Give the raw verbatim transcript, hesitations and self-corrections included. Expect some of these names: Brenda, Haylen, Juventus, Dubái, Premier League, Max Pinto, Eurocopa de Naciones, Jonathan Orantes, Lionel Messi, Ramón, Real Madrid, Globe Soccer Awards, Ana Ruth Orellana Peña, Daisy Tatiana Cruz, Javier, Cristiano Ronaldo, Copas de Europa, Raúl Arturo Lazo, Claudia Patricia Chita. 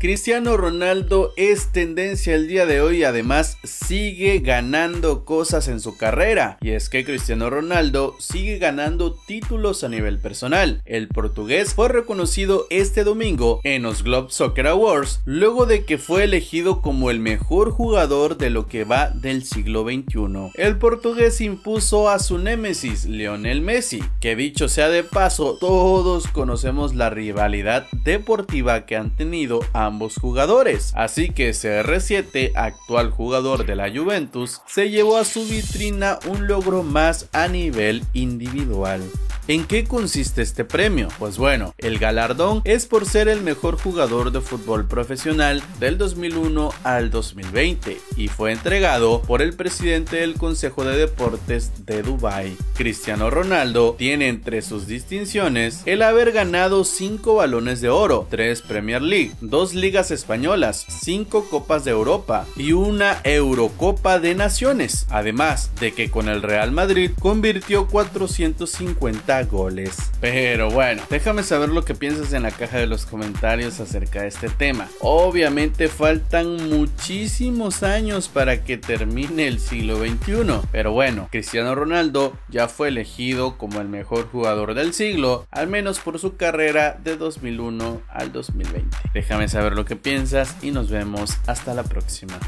Cristiano Ronaldo es tendencia el día de hoy, además sigue ganando cosas en su carrera. Y es que Cristiano Ronaldo sigue ganando títulos a nivel personal. El portugués fue reconocido este domingo en los Globe Soccer Awards, luego de que fue elegido como el mejor jugador de lo que va del siglo veintiuno. El portugués impuso a su némesis, Lionel Messi, que dicho sea de paso, todos conocemos la rivalidad deportiva que han tenido a ambos jugadores, así que C R siete, actual jugador de la Juventus, se llevó a su vitrina un logro más a nivel individual. ¿En qué consiste este premio? Pues bueno, el galardón es por ser el mejor jugador de fútbol profesional del dos mil uno al dos mil veinte y fue entregado por el presidente del Consejo de Deportes de Dubái. Cristiano Ronaldo tiene entre sus distinciones el haber ganado cinco balones de oro, tres Premier League, dos ligas españolas, cinco Copas de Europa y una Eurocopa de Naciones, además de que con el Real Madrid convirtió cuatrocientos cincuenta goles. Pero bueno, déjame saber lo que piensas en la caja de los comentarios acerca de este tema. Obviamente faltan muchísimos años para que termine el siglo veintiuno, pero bueno, Cristiano Ronaldo ya fue elegido como el mejor jugador del siglo, al menos por su carrera de dos mil uno al dos mil veinte. Déjame saber lo que piensas y nos vemos hasta la próxima.